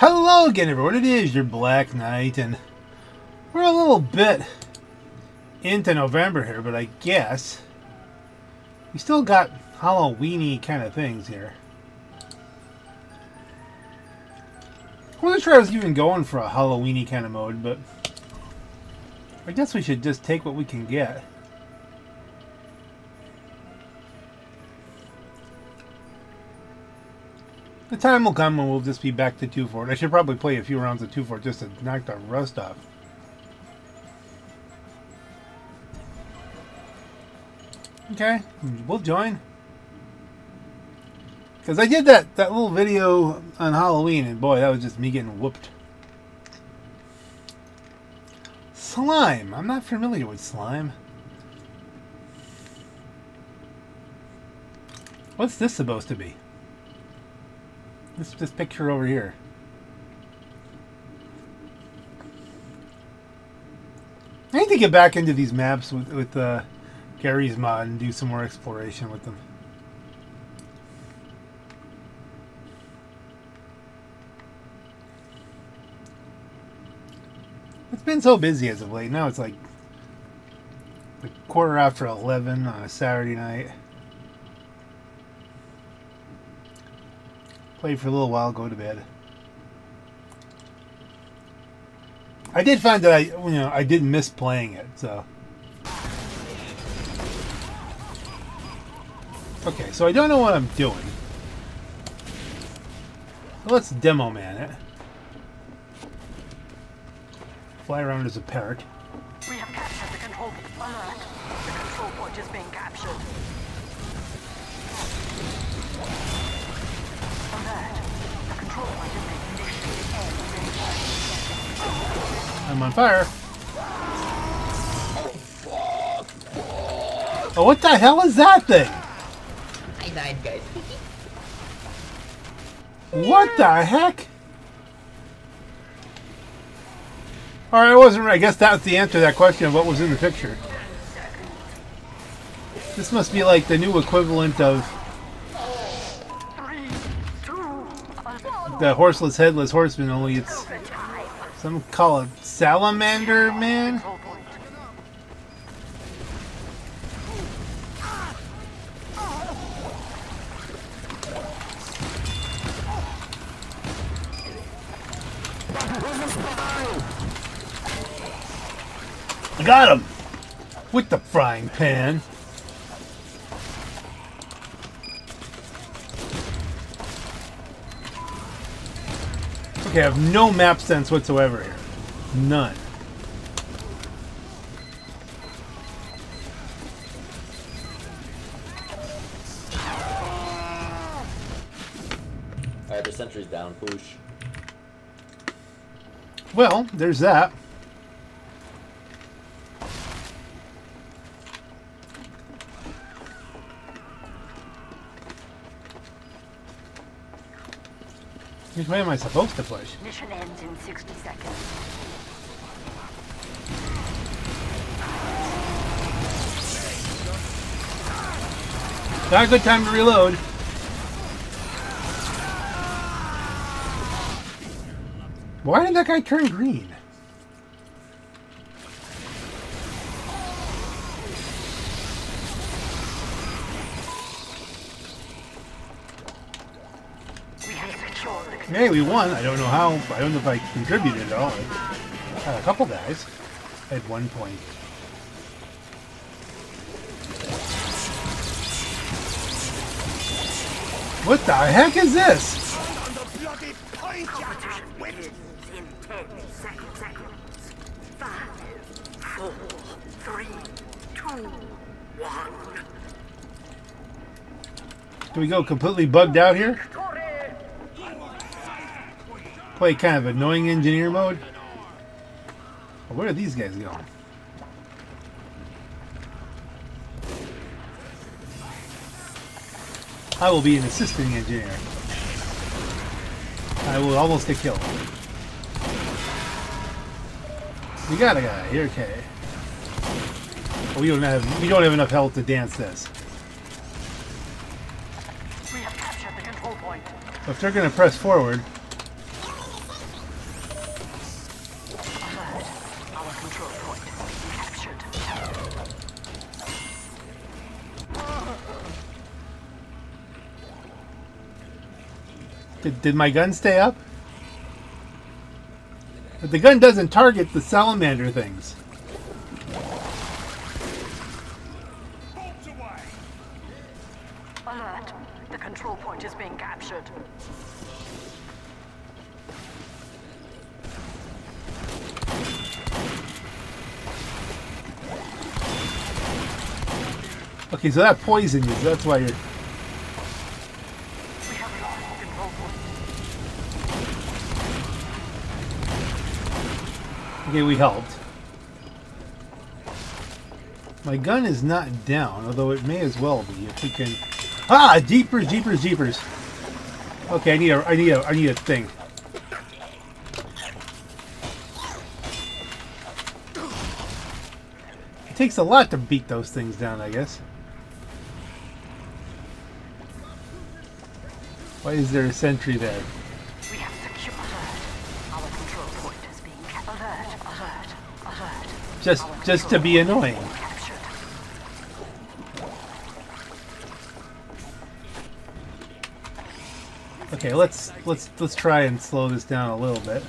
Hello again, everyone. It is your Black Knight, and we're a little bit into November here, but I guess we still got Halloweeny kind of things here. I wasn't sure I was even going for a Halloweeny kind of mode, but I guess we should just take what we can get. The time will come when we'll just be back to 2Fort. I should probably play a few rounds of 2Fort just to knock the rust off. Okay, we'll join. Because I did that little video on Halloween, and boy, that was just me getting whooped. Slime. I'm not familiar with Slime. What's this supposed to be? This picture over here. I need to get back into these maps with Gary's mod and do some more exploration with them. It's been so busy as of late. Now it's like a 11:15 on a Saturday night. Play for a little while, go to bed. I did find that I did miss playing it, so. Okay, so I don't know what I'm doing. So let's demo man it. Fly around as a parrot. We have captured the control point. Alert. The control point is being captured. I'm on fire. Oh, what the hell is that thing? I died, guys. What the heck? All right, I guess that's the answer to that question of what was in the picture. This must be like the new equivalent of the Horseless Headless Horseman, only it's some call it Salamander Man. I got him with the frying pan. Okay, I have no map sense whatsoever here. None. Alright, the sentry's down. Push. Well, there's that. Which way am I supposed to push? Mission ends in 60 seconds. Not a good time to reload. Why did that guy turn green? Hey, we won. I don't know how. I don't know if I contributed at all. I had a couple guys at one point. What the heck is this? Do we go completely bugged out here? Play kind of annoying engineer mode. Where are these guys going? I will be an assisting engineer. I will almost get killed. We got a guy. You're okay. We don't have. We don't have enough health to dance this. We have captured the control point. If they're gonna press forward. Did my gun stay up? But the gun doesn't target the salamander things. Bolts away. Alert. The control point is being captured. Okay, so that poisoned you. That's why you're... Okay, we helped. My gun is not down, although it may as well be if we can. Ah, jeepers. Okay, I need a thing. It takes a lot to beat those things down, I guess. Why is there a sentry there? Just to be annoying. Okay, let's try and slow this down a little bit.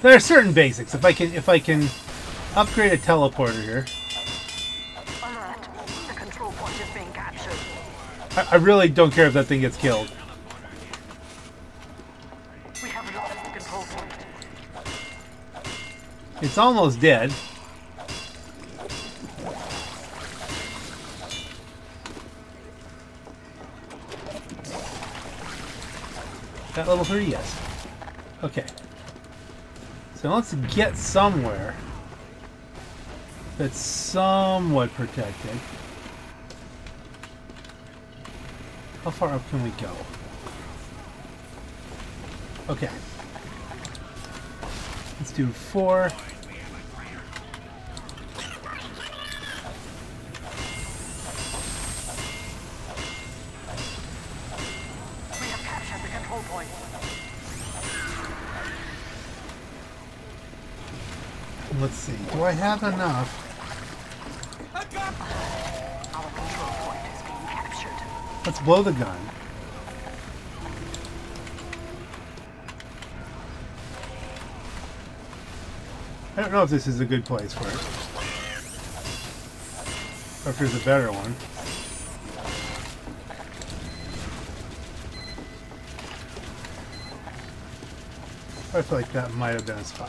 There are certain basics. If I can upgrade a teleporter here. I really don't care if that thing gets killed. We have lost the control point. It's almost dead. That level 3, yes. Okay. So let's get somewhere that's somewhat protected. How far up can we go? Okay. Let's do 4. We have captured the control point. Let's see. Do I have enough? Let's blow the gun. I don't know if this is a good place for it. Or if there's a better one. I feel like that might have been a spy.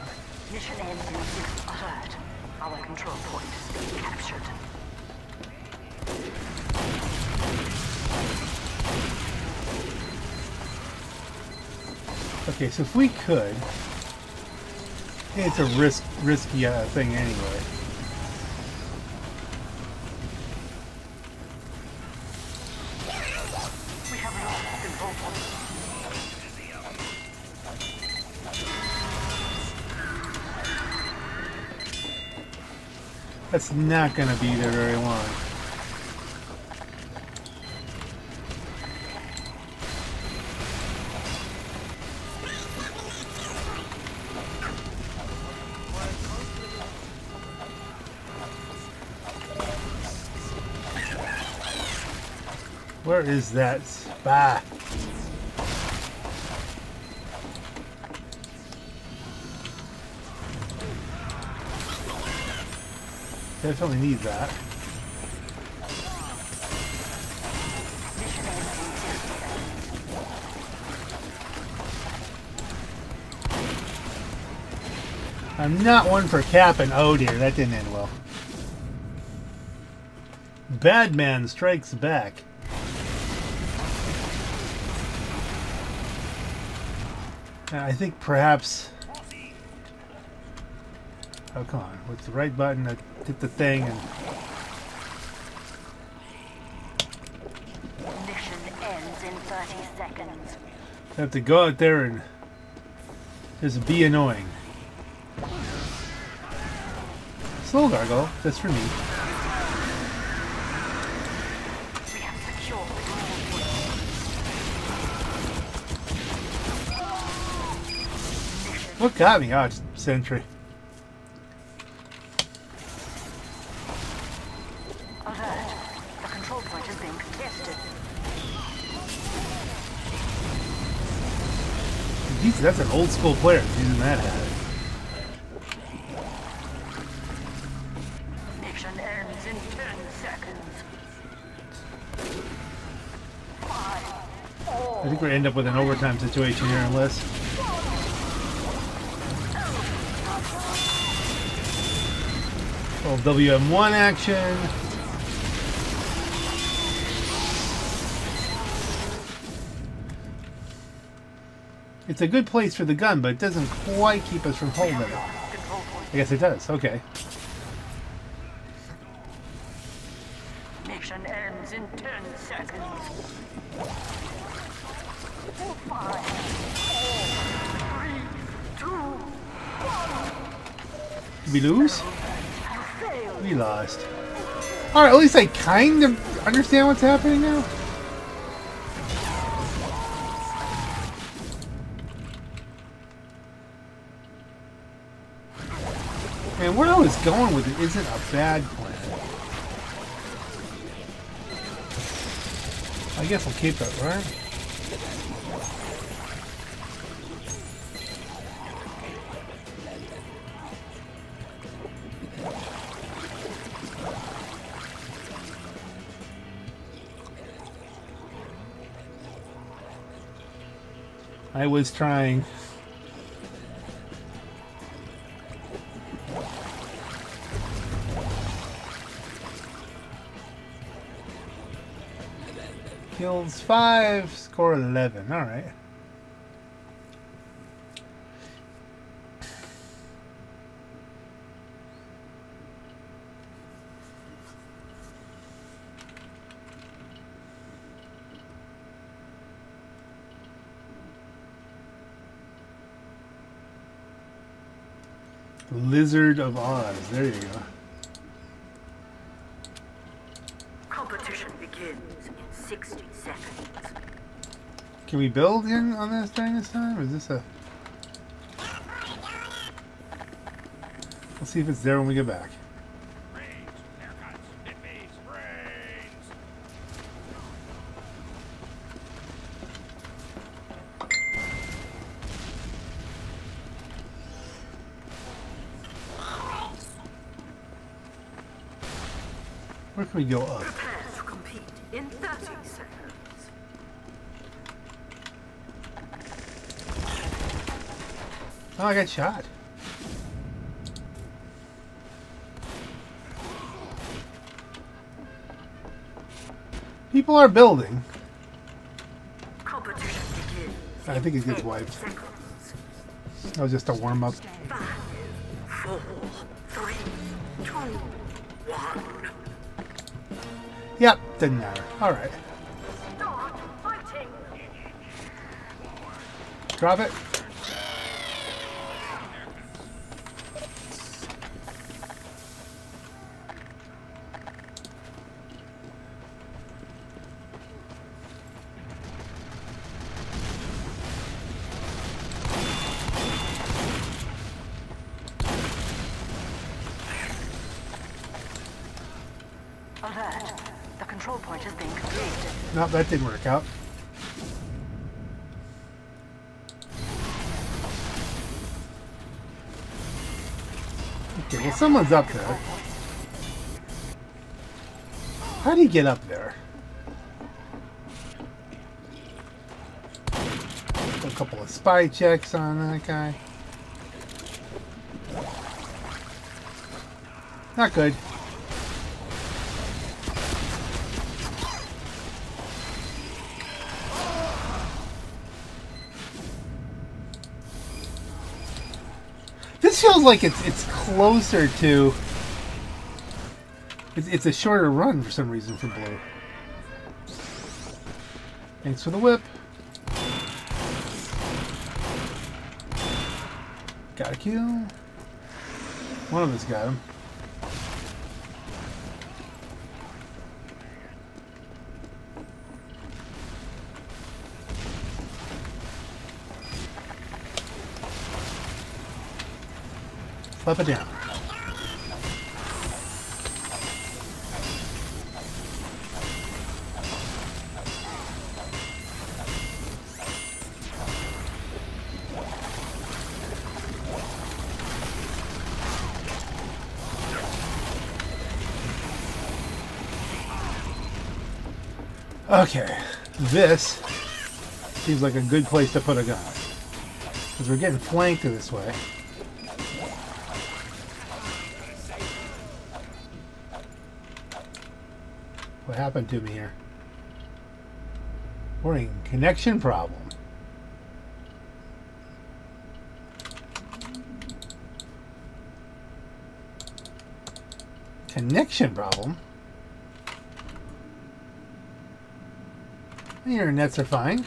Mission end is alert. Our control point is being captured. Okay, so if we could, it's a risky thing anyway. We have lost control point. That's not going to be there very long. Where is that spy? Definitely need that. I'm not one for capping. Oh dear, that didn't end well. Bad man strikes back. I think perhaps... Oh, come on. With the right button, I hit the thing and... Mission ends in 30 seconds. I have to go out there and just be annoying. Slow gargoyle. That's for me. What got me? Oh, it's sentry. been contested. Jeez, that's an old school player using that hat. Mission ends in 10 seconds. I think we're gonna end up with an overtime situation here unless... little WM1 action. It's a good place for the gun, but it doesn't quite keep us from holding it. I guess it does, okay. Mission ends in 10 seconds. 5, 4, 3, 2, 1. Did we lose? We lost. Alright, at least I kind of understand what's happening now. Man, where I was going with it isn't a bad plan. I guess I'll keep it, right? I was trying. Kills 5, score 11. All right. Lizard of Oz. There you go. Competition begins in 60 seconds. Can we build in on this during this time? Or is this a... Let's see if it's there when we get back. Where can we go up? Prepare to compete in 30 seconds. Oh, I got shot. People are building. Competition begins. I think it gets wiped. That was just a warm up. 5, 4, 3, 2, 1. Yep, didn't matter. Alright. Start fighting. Drop it. Nope, that didn't work out. Okay, well someone's up there. How do you get up there? A couple of spy checks on that guy. Not good. Feels like it's closer to it's a shorter run for some reason for Blue. Thanks for the whip. Got a kill. One of us got him. Flip it down. Okay, this seems like a good place to put a gun. Because we're getting flanked this way. What happened to me here? Warning, connection problem. Connection problem? The internets are fine.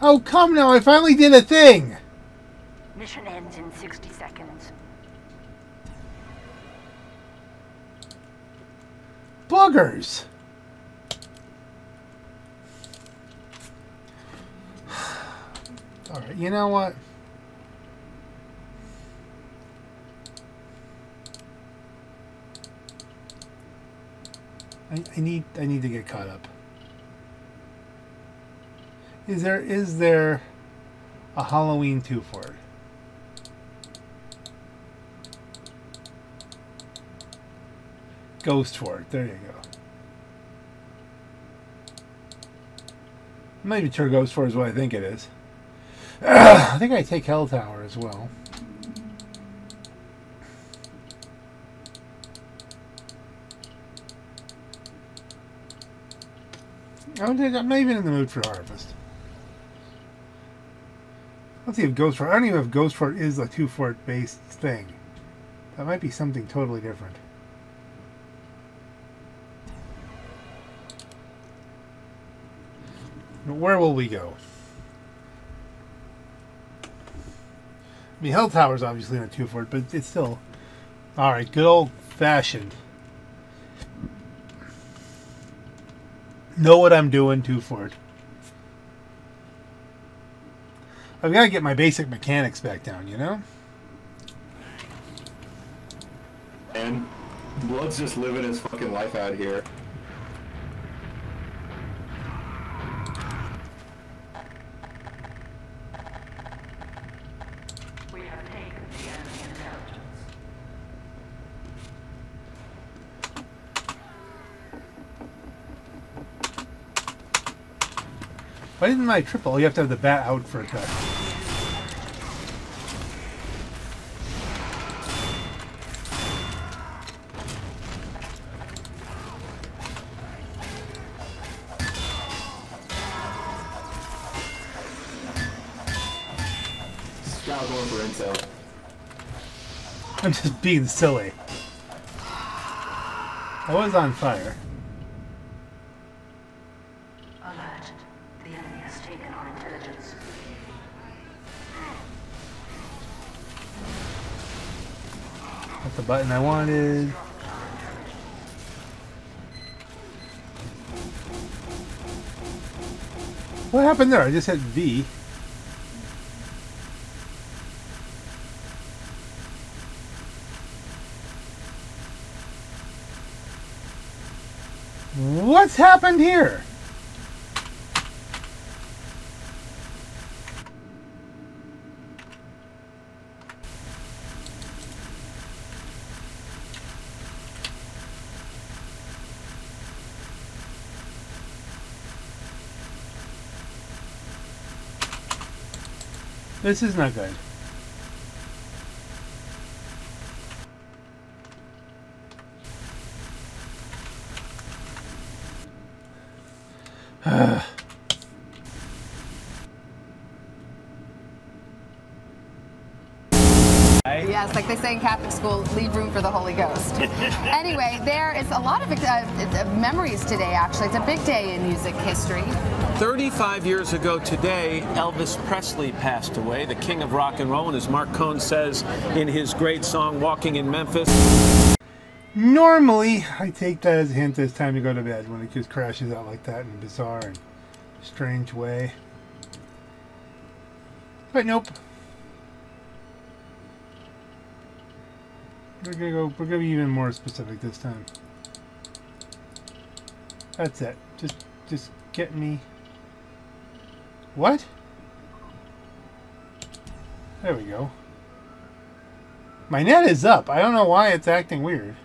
Oh, come now, I finally did a thing! Mission ends in 60 seconds. Boogers! Alright, you know what? I need to get caught up. Is there a Halloween 2Fort? Ghost Fort, there you go. I'm not even sure Ghost Fort is what I think it is. I think I take Hell Tower as well. I'm not even in the mood for Harvest. Let's see if Ghost Fort... I don't even know if Ghost Fort is a 2Fort based thing. That might be something totally different. Where will we go? I mean, Hell Tower's obviously not 2Fort, but it's still... Alright, good old-fashioned... know what I'm doing 2Fort. I've got to get my basic mechanics back down, you know? And Blood's just living his fucking life out here. We have taken the enemy intelligence. Why didn't my triple? You have to have the bat out for a cut. Stop going for intel. I'm just being silly. I was on fire. Button I wanted. What happened there? I just hit V. What's happened here? This is not good. Yes, like they say in Catholic school, leave room for the Holy Ghost. Anyway, there is a lot of memories today, actually. It's a big day in music history. 35 years ago today, Elvis Presley passed away, the king of rock and roll, and as Mark Cohn says in his great song, Walking in Memphis. Normally, I take that as a hint that it's time to go to bed when it just crashes out like that in a bizarre and strange way. But nope. We're gonna be even more specific this time. That's it. Just get me. What? There we go. My net is up. I don't know why it's acting weird.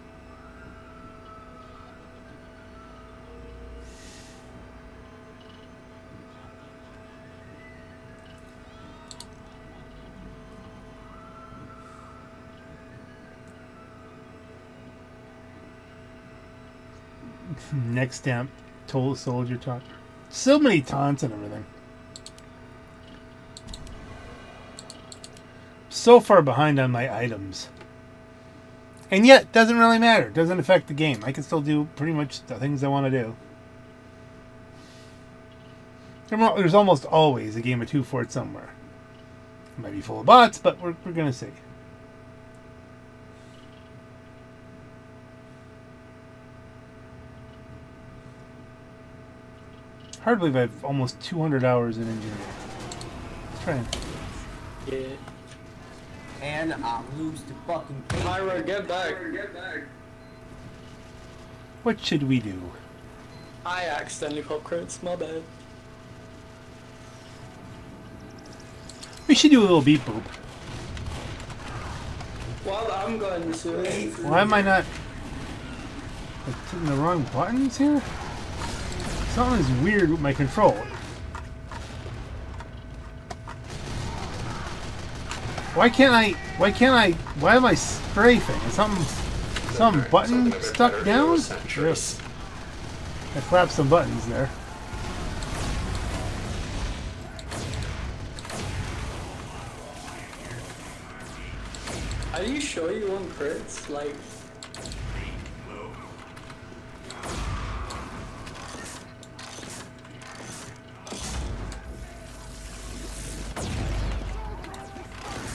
Neck stamp, total soldier taunt. So many taunts and everything. So far behind on my items. And yet, doesn't really matter. Doesn't affect the game. I can still do pretty much the things I want to do. There's almost always a game of 2Fort somewhere. It might be full of bots, but we're going to see. Hard to believe I have almost 200 hours in engineering. Let's try and... Yeah. And I lose the fucking thing. Myra, get back. What should we do? I accidentally pop crits, my bad. We should do a little beep boop. Well, I'm going to. Why am I not hitting the wrong buttons here? Something's weird with my control. Why am I strafing? Is some button stuck down? Yes. I clapped some buttons there. Are you sure you want crits? Like...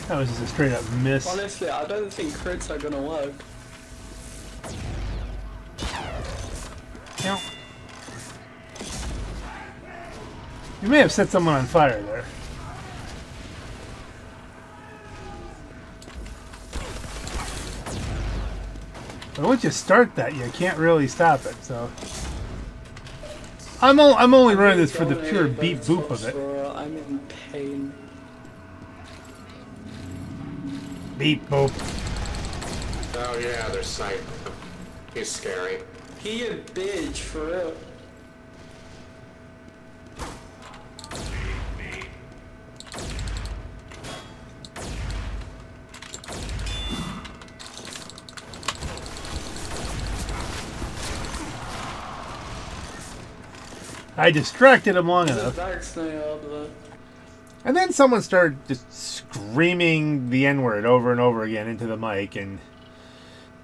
that was just a straight up miss. Honestly, I don't think crits are gonna work. No. You may have set someone on fire there. But once you start that, you can't really stop it. So I'm only running this for the pure beep boop of it. I'm in pain. Beep boop. Oh yeah, there's Sight. He's scary. He a bitch for real. I distracted him long enough. And then someone started just screaming the N-word over and over again into the mic, and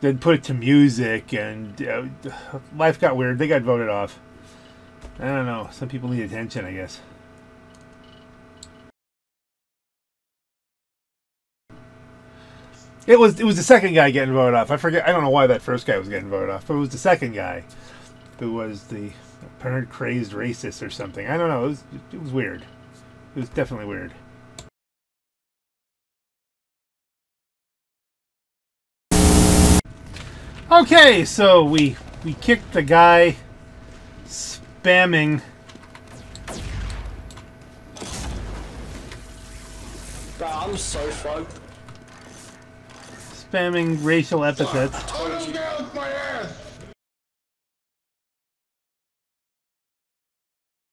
then put it to music, and life got weird. They got voted off. I don't know. Some people need attention, I guess. It was the second guy getting voted off. I forget. I don't know why that first guy was getting voted off, but it was the second guy who was the apparent crazed racist or something. I don't know. It was weird. It was definitely weird. Okay, so we kicked the guy spamming. Bro, I'm so fucked. Spamming racial epithets. Total down my ass.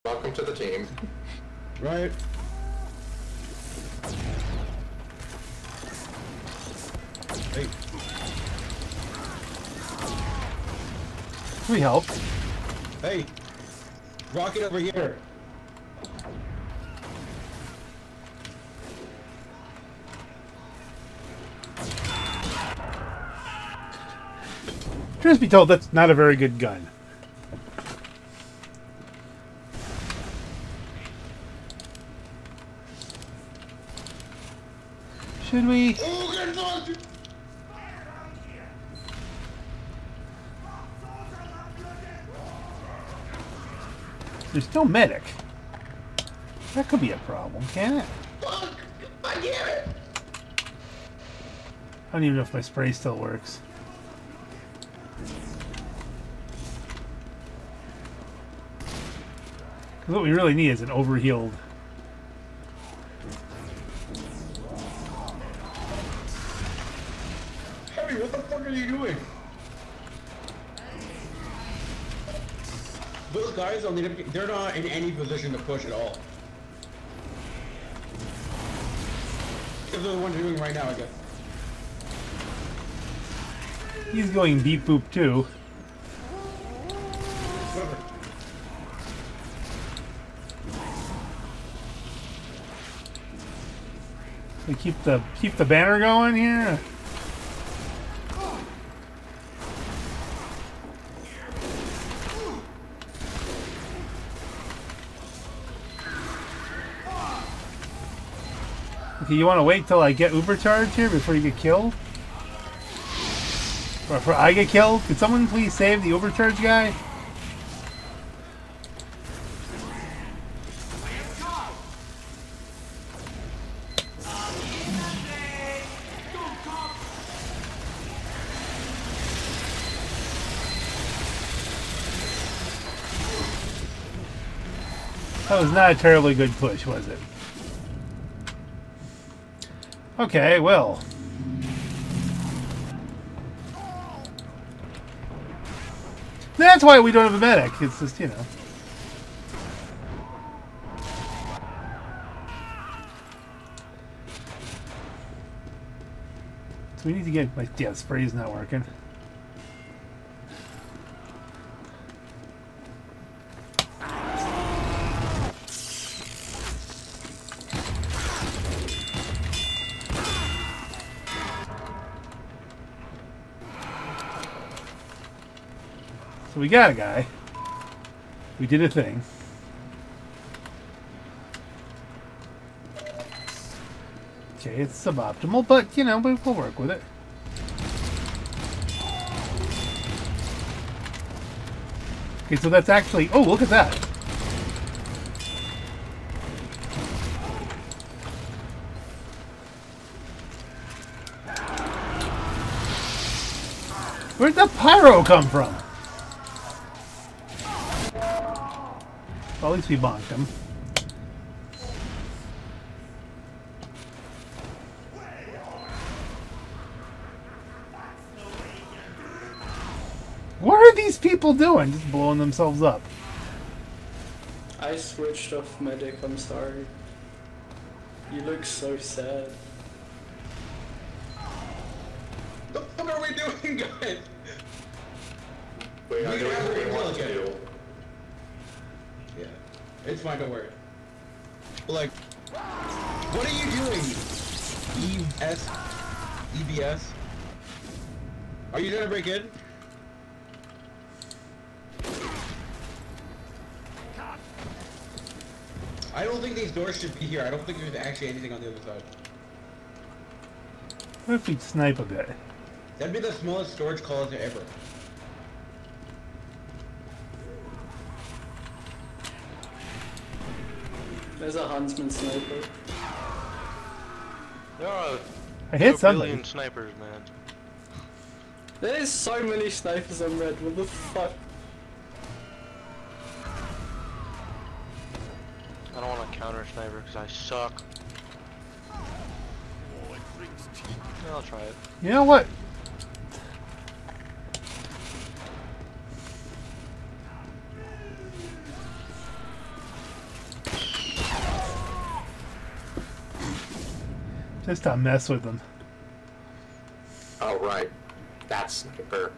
Welcome to the team. Right. Hey. Can we help? Hey, rocket over here. Truth be told, that's not a very good gun. Should we? There's no medic. That could be a problem, can't it? Fuck! I get it! I don't even know if my spray still works. Because what we really need is an overhealed. Heavy, what the fuck are you doing? Those guys don't need to, they're not in any position to push at all. Because they're the ones doing right now, I guess. He's going beep boop too. Keep the banner going here. Okay, you want to wait till I get uber charged here before you get killed? Or before I get killed? Could someone please save the overcharge guy? That was not a terribly good push, was it? Okay, well. That's why we don't have a medic. It's just, you know. So we need to get my... Yeah, spray's not working. So we got a guy. We did a thing. Okay, it's suboptimal, but, you know, we'll work with it. Okay, so that's actually... Oh, look at that! Where'd the pyro come from? Well, at least we bonked him. What are these people doing? Just blowing themselves up. I switched off medic, I'm sorry. You look so sad. What are we doing, guys? Wait, we want to do. Yeah, it's not gonna work. Like, what are you doing? EBS? Are you gonna break in? I don't think these doors should be here. I don't think there's actually anything on the other side. What if we snipe a bit? That'd be the smallest storage closet ever. There's a Huntsman sniper. There are a billion snipers, man. There is so many snipers on red, what the fuck? I don't want to counter sniper because I suck. I'll try it. You know what? Just to mess with them. All right, that sniper.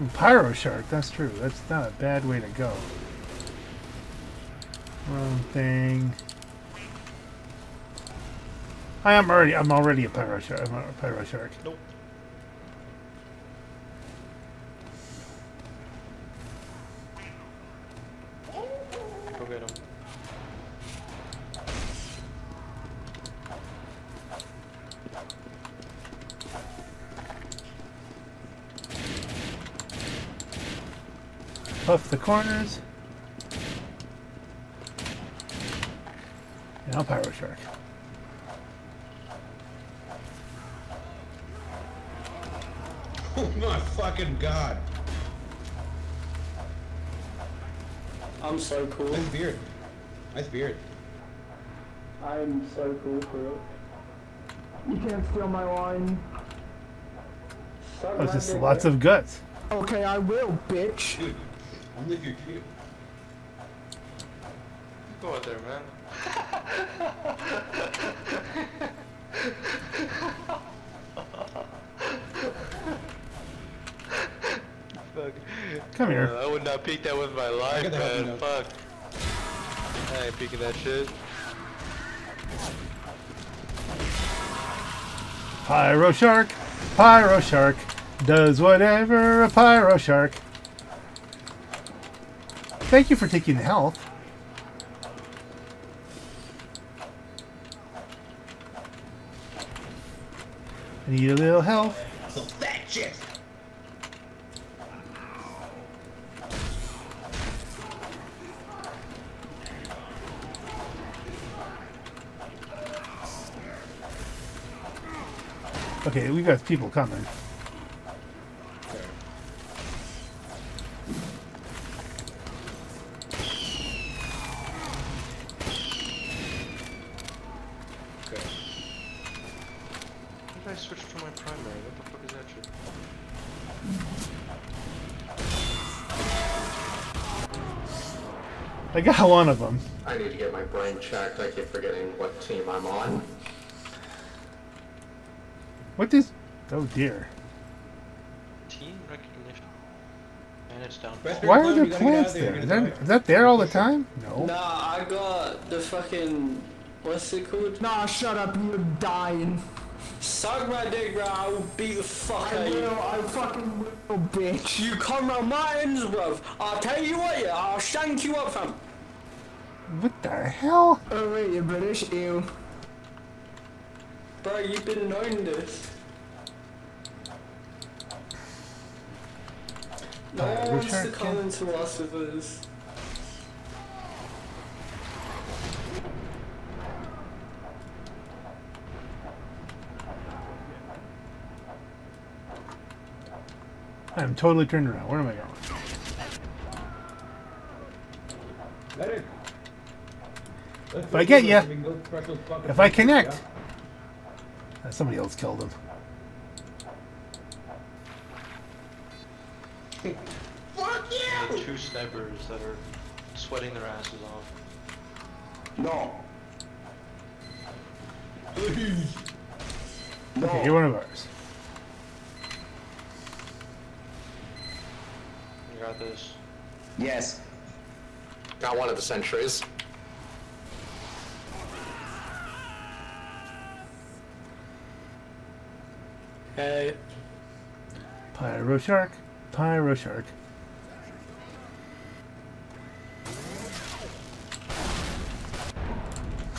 Ooh, pyro shark. That's true. That's not a bad way to go. Wrong thing. I am already. I'm already a pyro shark. I'm a pyro shark. Nope. Go get him. Puff the corners. Now pyro shark. Oh my fucking god! I'm so cool. Nice beard. Nice beard. I'm so cool, bro. You can't steal my line. That was just lots of guts. Okay, I will, bitch. Dude. Only if you're cute. Go out there, man. Fuck. Come here. I would not peek that with my life, man. Fuck. I ain't peeking that shit. Pyro shark does whatever a pyro shark. Thank you for taking the health. I need a little health. So that shit. Okay, we got people coming. I got one of them. I need to get my brain checked. I keep forgetting what team I'm on. What is... Oh dear. Team recognition. And it's down. Why are there plants there? Is that there all the time? No. Nah, I got the fucking... What's it called? Nah, shut up. You're dying. Suck my dick, bro. I will beat the fuck out of you. I fucking will, bitch. You come round my ends, bro. I'll tell you what, yeah. I'll shank you up, fam. What the hell? Oh, wait, you're British, ew. Bro, you've been knowing this. No one wants to come into us with us. I'm totally turned around. Where am I going? Let it. If I get you, if I connect, yeah. Somebody else killed him. Fuck you! Two snipers that are sweating their asses off. No. No. Okay, you're one of ours. Got this. Yes. Got one of the sentries. Hey. Pyro shark. Pyro shark.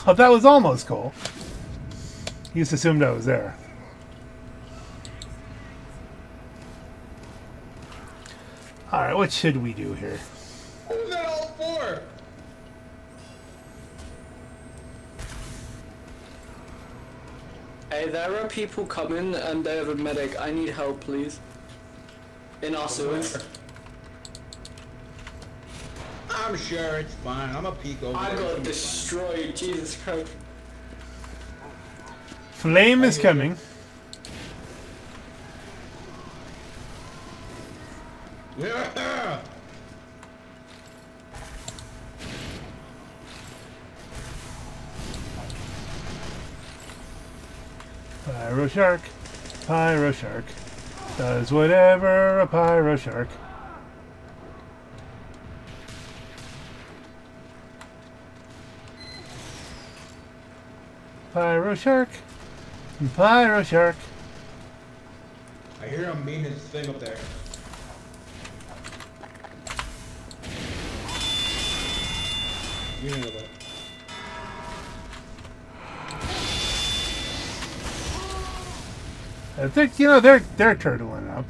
Oh, that was almost cool. You just assumed I was there. Alright, what should we do here? Who's that all for? Hey, there are people coming and they have a medic. I need help, please. In our sewers. I'm sure it's fine. I'm a peek over there. I got destroyed. Jesus Christ. Flame is coming. Yeah. Pyro shark does whatever a pyro shark. Pyro shark, pyro shark. I hear a meanest thing up there. You know that. I think, you know, they're turtling up.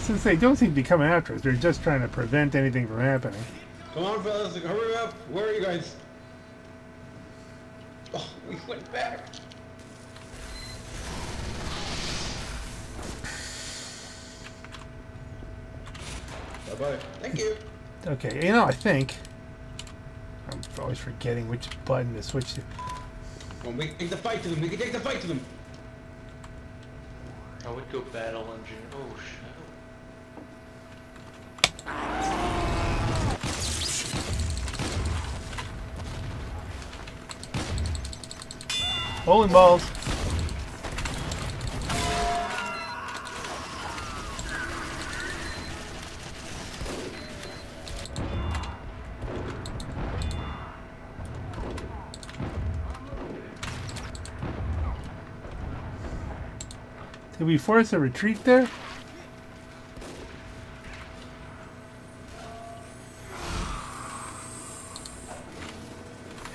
Since they don't seem to be coming after us, they're just trying to prevent anything from happening. Come on, fellas, hurry up! Where are you guys? Oh, we went back. Bye. Thank you. Okay, you know, I think I'm always forgetting which button to switch to. When we take the fight to them, we can take the fight to them. I would go battle engine. Oh shit! Holy balls! Did we force a retreat there?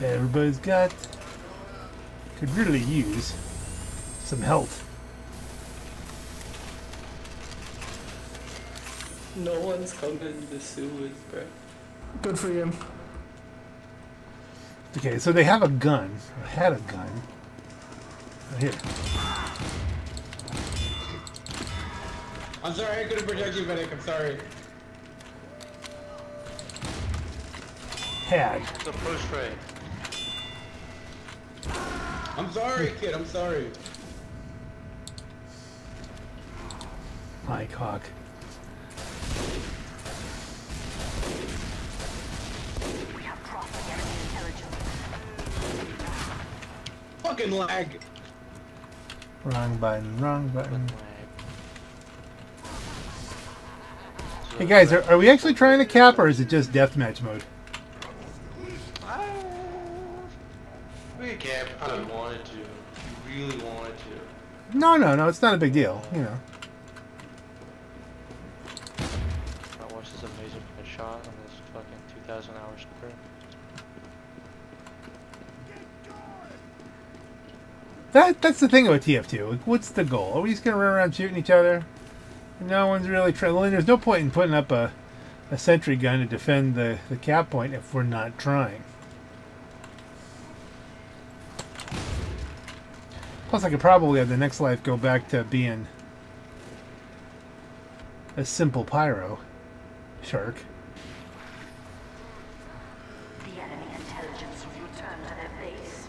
Everybody's got... could really use some health. No one's coming to sewage, bro. Good for you. Okay, so they have a gun. I had a gun. Oh, here. I'm sorry, I couldn't protect you, Medic. I'm sorry. Had. It's a push ray. I'm sorry, kid. I'm sorry. My cock. Fucking lag. Wrong button. Wrong button. Hey guys, are we actually trying to cap, or is it just deathmatch mode? Cap if I wanted to. If you really wanted to. No, no, no. It's not a big deal. You know. I watched this amazing shot on this fucking 2,000-hour sprint. That's the thing about TF2. Like, what's the goal? Are we just gonna run around shooting each other? No one's really trying. Well, there's no point in putting up a sentry gun to defend the cap point if we're not trying. Plus, I could probably have the next life go back to being a simple pyro shark. The enemy intelligence will return to their base.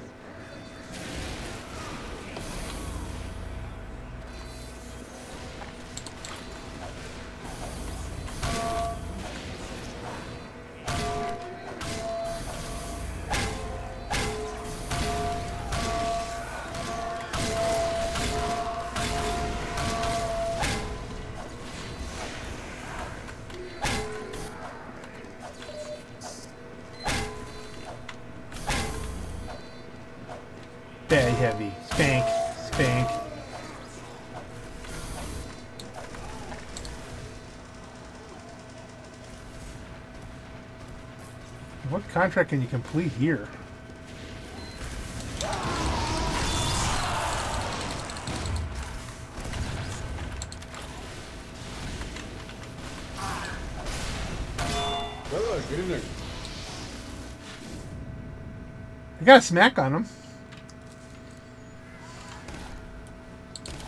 Contract can you complete here? Hello, good evening. I got a smack on him.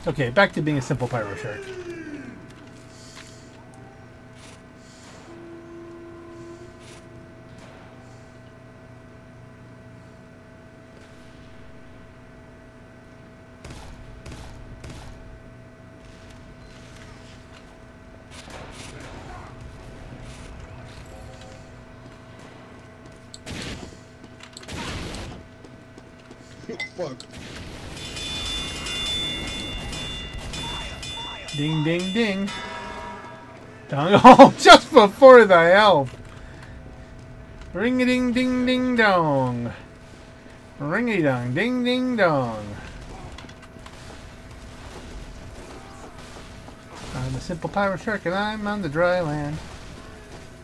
Okay, back to being a simple pyro shark. Ding, ding, ding. Dong. Oh, just before the help. Ring a ding, ding, ding, dong. Ring a dong, ding, ding, dong. I'm a simple pirate shark and I'm on the dry land.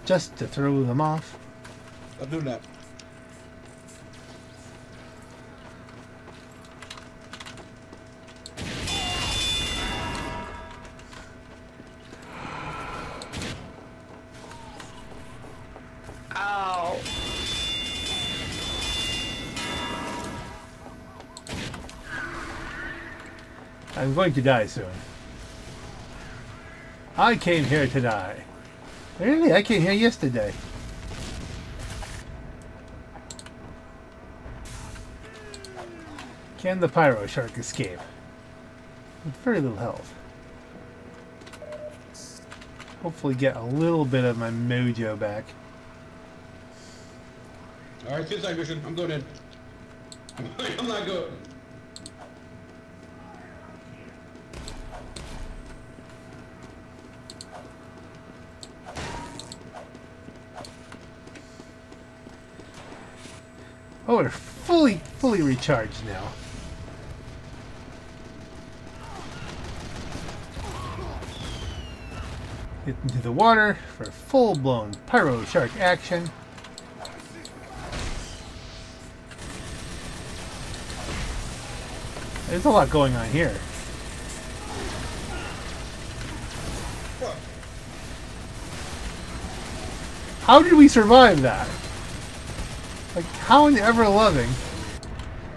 Just to throw them off. I'll do that. I'm going to die soon. I came here to die. Really? I came here yesterday. Can the pyro shark escape? With very little health. Hopefully get a little bit of my mojo back. Alright, suicide mission. I'm going in. I'm not going. Oh, we're fully recharged now. into the water for full-blown pyro shark action. There's a lot going on here. How did we survive that? Like, how in the ever-loving...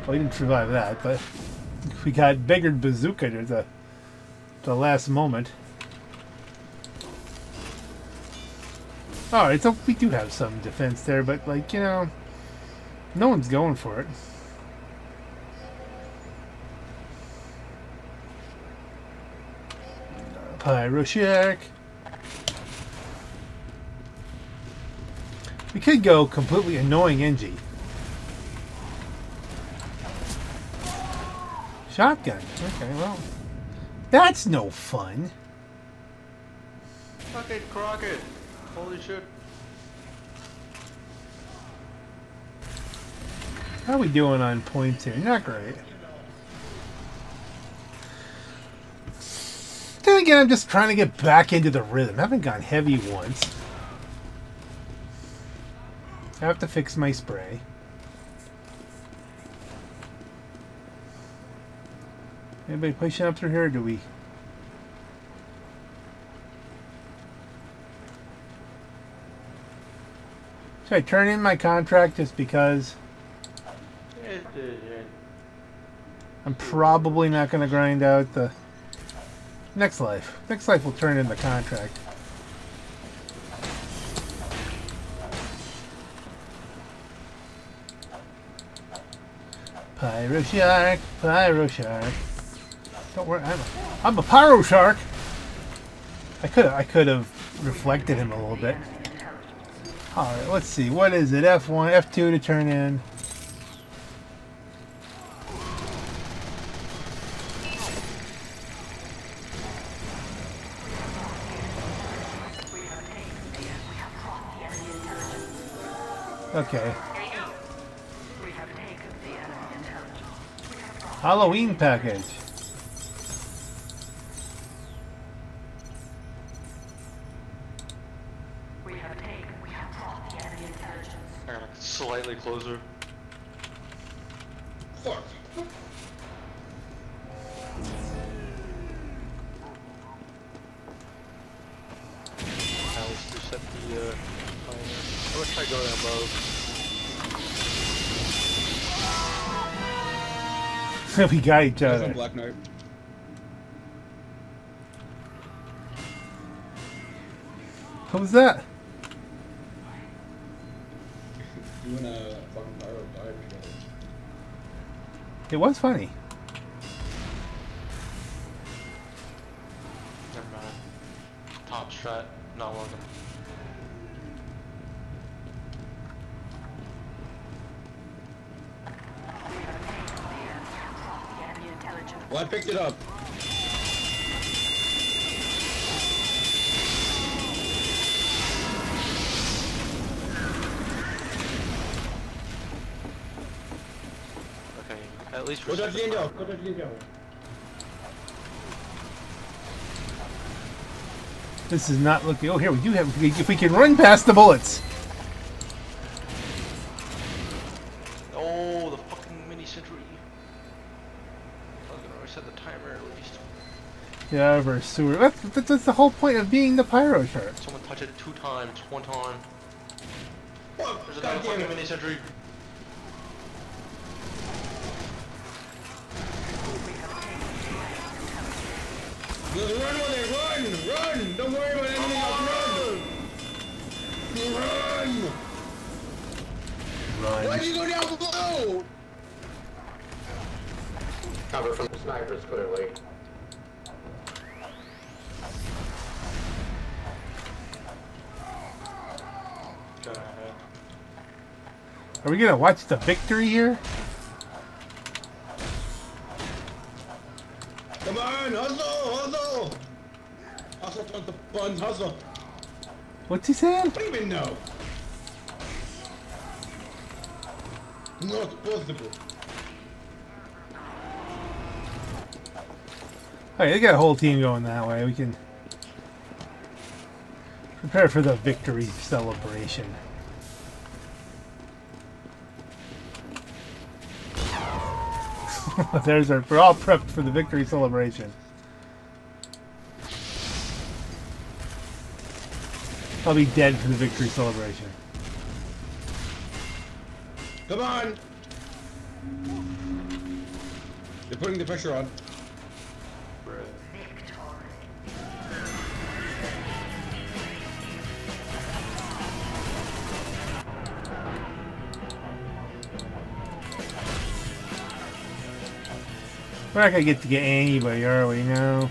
Well, we didn't survive that, but we got beggared bazooka at the last moment. Alright, so we do have some defense there, but, like, you know, no one's going for it. Pyro Shark. We could go completely annoying Engie. Shotgun. Okay, well, that's no fun. Fuck it, Crockett. Holy shit. How are we doing on points here? Not great. Then again, I'm just trying to get back into the rhythm. I haven't gone heavy once. I have to fix my spray. Anybody pushing up through here, or do we? Should I turn in my contract just because? I'm probably not going to grind out the... Next life. Next life will turn in the contract. Pyro Shark, Pyro Shark. Don't worry, I'm a Pyro Shark. I could have reflected him a little bit. All right, let's see. What is it? F1, F2 to turn in. Okay. Halloween package. Slightly closer. Fuck. Let's just set the I'm gonna try to go down above. We got each other. Black Knight. What was that? You and a fucking pyro died together. It was funny. Never mind. Top shot, not welcome. Well, I picked it up. Okay, at least we're... Go to the window, go to the window. This is not looking... Oh, here we do have... If we can run past the bullets. Oh, the fucking mini-century. Set the timer at least. Yeah, over sewer. That's the whole point of being the pyro shark. Someone touched it 2 times, 1 time. Oh, there's another fucking mini sentry. Run with it, run, run! Don't worry about anything else, run! Run! Why do you go down below? Cover from the snipers, clearly. Are we gonna watch the victory here? Come on, hustle, hustle! Hustle towards the buns, hustle! What's he saying? What do you even know? Not possible. Alright, they got a whole team going that way. We can... Prepare for the victory celebration. There's our, we're all prepped for the victory celebration. I'll be dead for the victory celebration. Come on! They're putting the pressure on. We're not gonna get to get anybody, are we? No.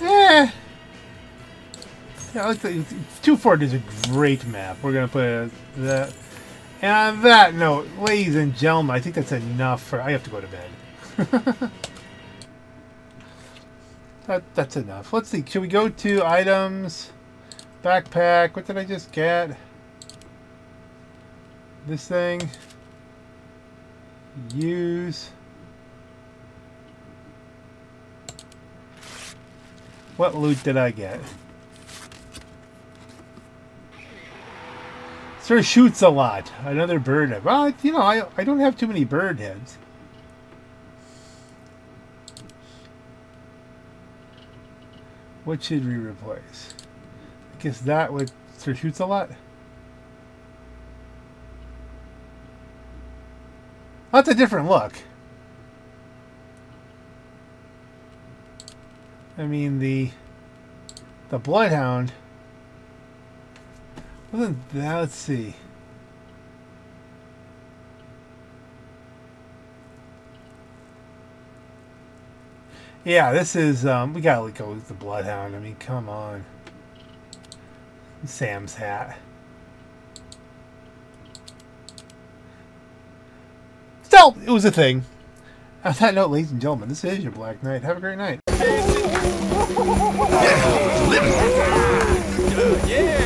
Eh. Yeah, like 2Fort is a great map. We're gonna put that. And on that note, ladies and gentlemen, I think that's enough for. I have to go to bed. That's enough. Let's see. Should we go to items? Backpack. What did I just get? This thing. Use. What loot did I get? Sir shoots a lot. Another bird head. Well, you know, I don't have too many bird heads. What should we replace? I guess that with Sir shoots a lot. That's a different look. I mean, the Bloodhound wasn't that. Let's see. Yeah, this is we gotta go with the Bloodhound. I mean, come on. Sam's hat. Still, it was a thing. On that note, ladies and gentlemen, this is your Black Knight. Have a great night. Yeah,